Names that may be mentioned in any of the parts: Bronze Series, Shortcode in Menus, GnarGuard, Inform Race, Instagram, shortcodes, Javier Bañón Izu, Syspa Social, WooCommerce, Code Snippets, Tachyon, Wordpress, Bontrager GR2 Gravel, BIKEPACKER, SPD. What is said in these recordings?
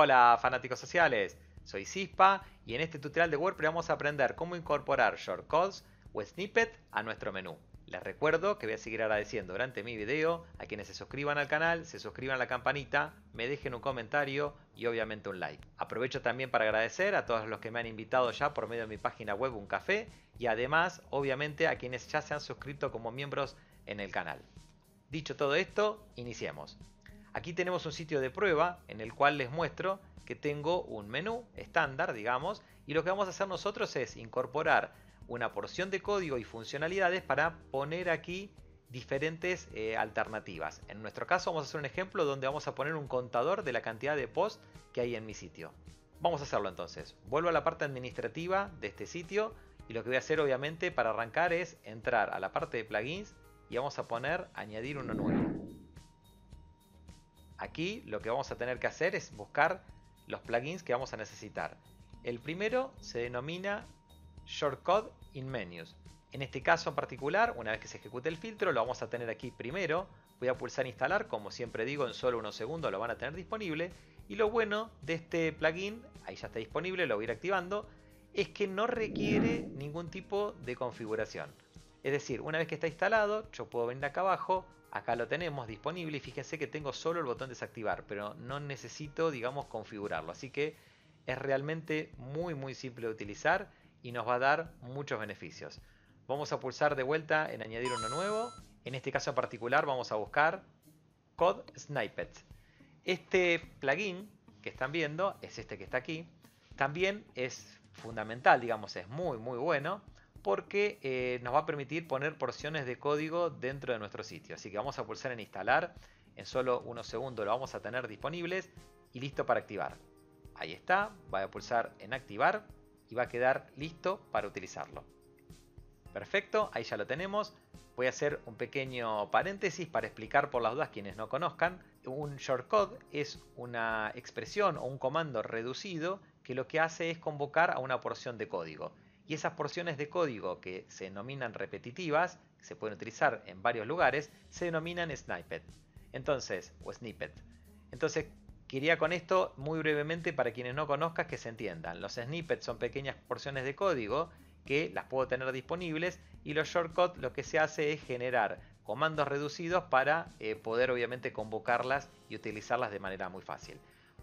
Hola fanáticos sociales, soy Syspa y en este tutorial de WordPress vamos a aprender cómo incorporar shortcodes o snippets a nuestro menú. Les recuerdo que voy a seguir agradeciendo durante mi video a quienes se suscriban al canal, se suscriban a la campanita, me dejen un comentario y obviamente un like. Aprovecho también para agradecer a todos los que me han invitado ya por medio de mi página web Un Café y además obviamente a quienes ya se han suscrito como miembros en el canal. Dicho todo esto, iniciemos. Aquí tenemos un sitio de prueba en el cual les muestro que tengo un menú estándar, digamos, y lo que vamos a hacer nosotros es incorporar una porción de código y funcionalidades para poner aquí diferentes alternativas. En nuestro caso vamos a hacer un ejemplo donde vamos a poner un contador de la cantidad de posts que hay en mi sitio. Vamos a hacerlo entonces. Vuelvo a la parte administrativa de este sitio y lo que voy a hacer obviamente para arrancar es entrar a la parte de plugins y vamos a poner añadir uno nuevo. Aquí lo que vamos a tener que hacer es buscar los plugins que vamos a necesitar. El primero se denomina Shortcode in Menus. En este caso en particular, una vez que se ejecute el filtro, lo vamos a tener aquí primero. Voy a pulsar instalar, como siempre digo, en solo unos segundos lo van a tener disponible. Y lo bueno de este plugin, ahí ya está disponible, lo voy a ir activando, es que no requiere ningún tipo de configuración. Es decir, una vez que está instalado, yo puedo venir acá abajo. Acá lo tenemos disponible y fíjense que tengo solo el botón desactivar, pero no necesito, digamos, configurarlo. Así que es realmente muy simple de utilizar y nos va a dar muchos beneficios. Vamos a pulsar de vuelta en añadir uno nuevo. En este caso en particular vamos a buscar Code Snippets. Este plugin que están viendo es este que está aquí. También es fundamental, digamos, es muy bueno, porque nos va a permitir poner porciones de código dentro de nuestro sitio. Así que vamos a pulsar en instalar. En solo unos segundos lo vamos a tener disponibles y listo para activar. Ahí está. Voy a pulsar en activar y va a quedar listo para utilizarlo. Perfecto, ahí ya lo tenemos. Voy a hacer un pequeño paréntesis para explicar por las dudas quienes no conozcan. Un shortcode es una expresión o un comando reducido que lo que hace es convocar a una porción de código. Y esas porciones de código que se denominan repetitivas, que se pueden utilizar en varios lugares, se denominan snippet. Entonces, o snippet. Entonces, quería con esto muy brevemente para quienes no conozcan que se entiendan. Los snippets son pequeñas porciones de código que las puedo tener disponibles y los shortcuts lo que se hace es generar comandos reducidos para poder obviamente convocarlas y utilizarlas de manera muy fácil.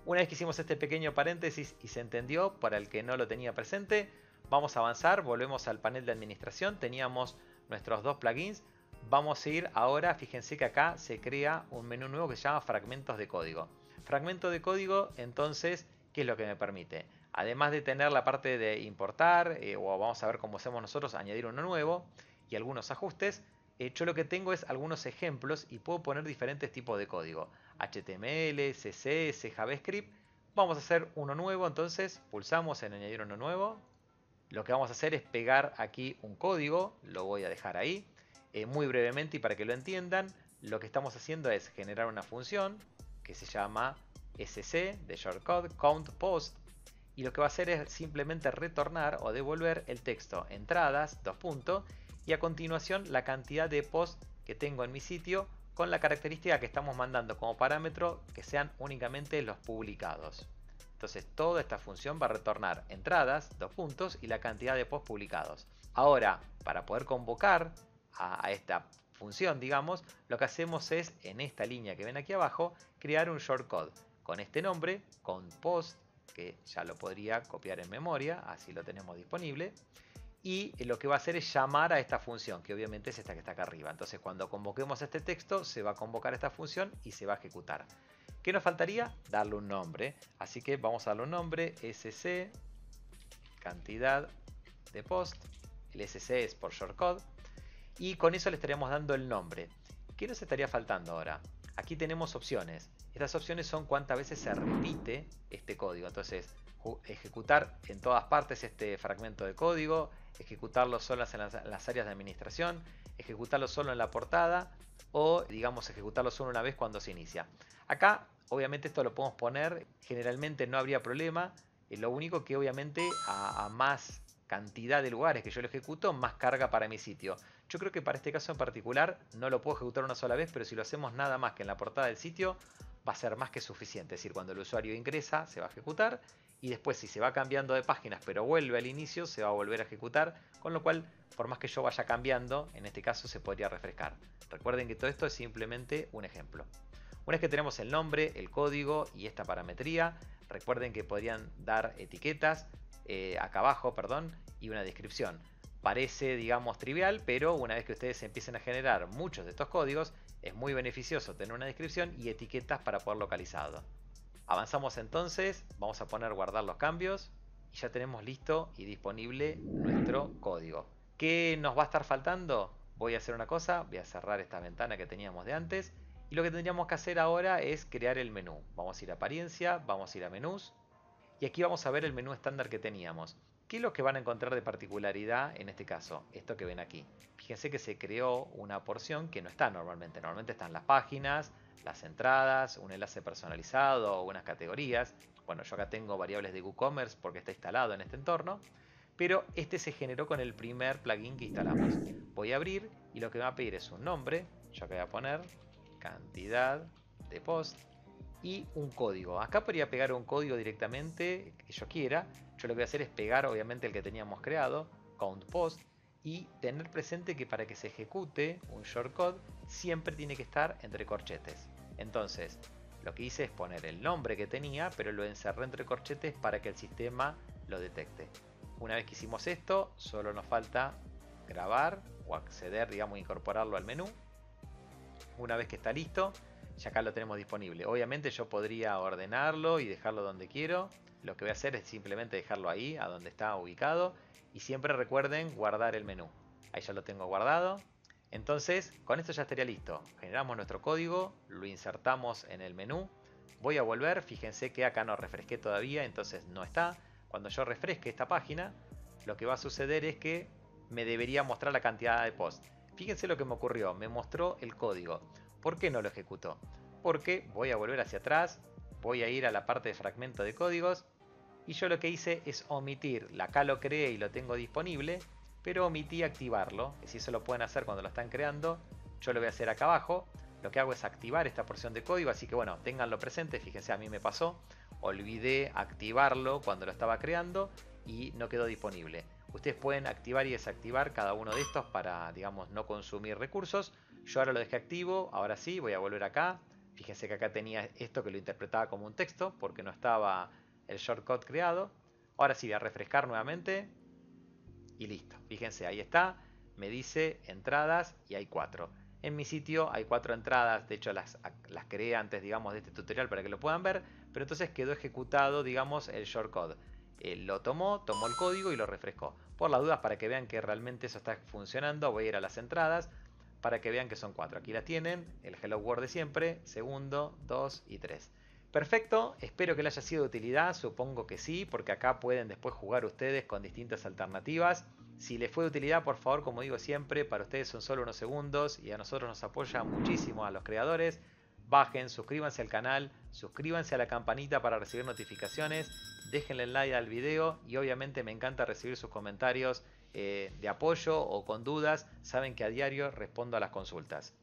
Una vez que hicimos este pequeño paréntesis y se entendió, para el que no lo tenía presente, vamos a avanzar, volvemos al panel de administración, teníamos nuestros dos plugins. Vamos a ir ahora, fíjense que acá se crea un menú nuevo que se llama fragmentos de código. Fragmento de código, entonces, ¿qué es lo que me permite? Además de tener la parte de importar, o vamos a ver cómo hacemos nosotros, añadir uno nuevo y algunos ajustes, yo lo que tengo es algunos ejemplos y puedo poner diferentes tipos de código. HTML, CSS, JavaScript. Vamos a hacer uno nuevo, entonces pulsamos en añadir uno nuevo. Lo que vamos a hacer es pegar aquí un código, lo voy a dejar ahí. Muy brevemente y para que lo entiendan, lo que estamos haciendo es generar una función que se llama SC de shortcode countPost y lo que va a hacer es simplemente retornar o devolver el texto entradas, dos puntos, y a continuación la cantidad de posts que tengo en mi sitio con la característica que estamos mandando como parámetro que sean únicamente los publicados. Entonces toda esta función va a retornar entradas, dos puntos y la cantidad de posts publicados. Ahora, para poder convocar a esta función, digamos, lo que hacemos es, en esta línea que ven aquí abajo, crear un shortcode con este nombre, con post, que ya lo podría copiar en memoria, así lo tenemos disponible. Y lo que va a hacer es llamar a esta función, que obviamente es esta que está acá arriba. Entonces cuando convoquemos este texto, se va a convocar esta función y se va a ejecutar. ¿Qué nos faltaría? Darle un nombre. Así que vamos a darle un nombre, SC, cantidad de post. El SC es por shortcode. Y con eso le estaríamos dando el nombre. ¿Qué nos estaría faltando ahora? Aquí tenemos opciones. Estas opciones son cuántas veces se repite este código. Entonces, ejecutar en todas partes este fragmento de código, ejecutarlo solo en las áreas de administración, ejecutarlo solo en la portada o, digamos, ejecutarlo solo una vez cuando se inicia. Acá, obviamente, esto lo podemos poner, generalmente no habría problema, lo único que obviamente a más cantidad de lugares que yo lo ejecuto, más carga para mi sitio. Yo creo que para este caso en particular no lo puedo ejecutar una sola vez, pero si lo hacemos nada más que en la portada del sitio, va a ser más que suficiente. Es decir, cuando el usuario ingresa, se va a ejecutar, y después si se va cambiando de páginas pero vuelve al inicio, se va a volver a ejecutar, con lo cual, por más que yo vaya cambiando, en este caso se podría refrescar. Recuerden que todo esto es simplemente un ejemplo. Una vez que tenemos el nombre, el código y esta parametría, recuerden que podrían dar etiquetas acá abajo, perdón, y una descripción. Parece, digamos, trivial, pero una vez que ustedes empiecen a generar muchos de estos códigos, es muy beneficioso tener una descripción y etiquetas para poder localizarlo. Avanzamos entonces, vamos a poner guardar los cambios y ya tenemos listo y disponible nuestro código. ¿Qué nos va a estar faltando? Voy a hacer una cosa, voy a cerrar esta ventana que teníamos de antes y lo que tendríamos que hacer ahora es crear el menú. Vamos a ir a apariencia, vamos a ir a menús y aquí vamos a ver el menú estándar que teníamos. ¿Qué es lo que van a encontrar de particularidad en este caso? Esto que ven aquí. Fíjense que se creó una porción que no está normalmente. Normalmente están las páginas, las entradas, un enlace personalizado, unas categorías. Bueno, yo acá tengo variables de WooCommerce porque está instalado en este entorno. Pero este se generó con el primer plugin que instalamos. Voy a abrir y lo que me va a pedir es un nombre. Yo acá voy a poner cantidad de post. Y un código. Acá podría pegar un código directamente que yo quiera. Yo lo que voy a hacer es pegar obviamente el que teníamos creado, count post, y tener presente que para que se ejecute un shortcode siempre tiene que estar entre corchetes. Entonces lo que hice es poner el nombre que tenía pero lo encerré entre corchetes para que el sistema lo detecte. Una vez que hicimos esto solo nos falta grabar o acceder, digamos, incorporarlo al menú. Una vez que está listo, ya acá lo tenemos disponible. Obviamente yo podría ordenarlo y dejarlo donde quiero. Lo que voy a hacer es simplemente dejarlo ahí, a donde está ubicado. Y siempre recuerden guardar el menú. Ahí ya lo tengo guardado. Entonces, con esto ya estaría listo. Generamos nuestro código, lo insertamos en el menú. Voy a volver. Fíjense que acá no refresqué todavía, entonces no está. Cuando yo refresque esta página, lo que va a suceder es que me debería mostrar la cantidad de posts. Fíjense lo que me ocurrió. Me mostró el código. ¿Por qué no lo ejecutó? Porque voy a volver hacia atrás, voy a ir a la parte de fragmento de códigos y yo lo que hice es omitir. Acá lo creé y lo tengo disponible, pero omití activarlo. Si eso lo pueden hacer cuando lo están creando, yo lo voy a hacer acá abajo. Lo que hago es activar esta porción de código, así que bueno, ténganlo presente. Fíjense, a mí me pasó, olvidé activarlo cuando lo estaba creando y no quedó disponible. Ustedes pueden activar y desactivar cada uno de estos para, digamos, no consumir recursos. Yo ahora lo dejé activo, ahora sí, voy a volver acá. Fíjense que acá tenía esto que lo interpretaba como un texto porque no estaba el shortcode creado. Ahora sí, voy a refrescar nuevamente y listo. Fíjense, ahí está, me dice entradas y hay 4. En mi sitio hay 4 entradas, de hecho las creé antes, digamos, de este tutorial para que lo puedan ver. Pero entonces quedó ejecutado, digamos, el shortcode. Lo tomó el código y lo refrescó. Por las dudas, para que vean que realmente eso está funcionando, voy a ir a las entradas para que vean que son 4. Aquí las tienen, el Hello World de siempre, segundo, 2 y 3. Perfecto, espero que les haya sido de utilidad, supongo que sí, porque acá pueden después jugar ustedes con distintas alternativas. Si les fue de utilidad, por favor, como digo siempre, para ustedes son solo unos segundos y a nosotros nos apoya muchísimo a los creadores. Bajen, suscríbanse al canal, suscríbanse a la campanita para recibir notificaciones, déjenle like al video y obviamente me encanta recibir sus comentarios de apoyo o con dudas. Saben que a diario respondo a las consultas.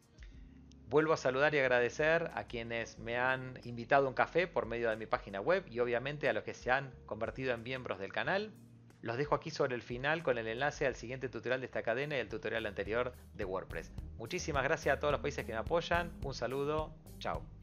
Vuelvo a saludar y agradecer a quienes me han invitado a un café por medio de mi página web y obviamente a los que se han convertido en miembros del canal. Los dejo aquí sobre el final con el enlace al siguiente tutorial de esta cadena y el tutorial anterior de WordPress. Muchísimas gracias a todos los países que me apoyan. Un saludo. Chao.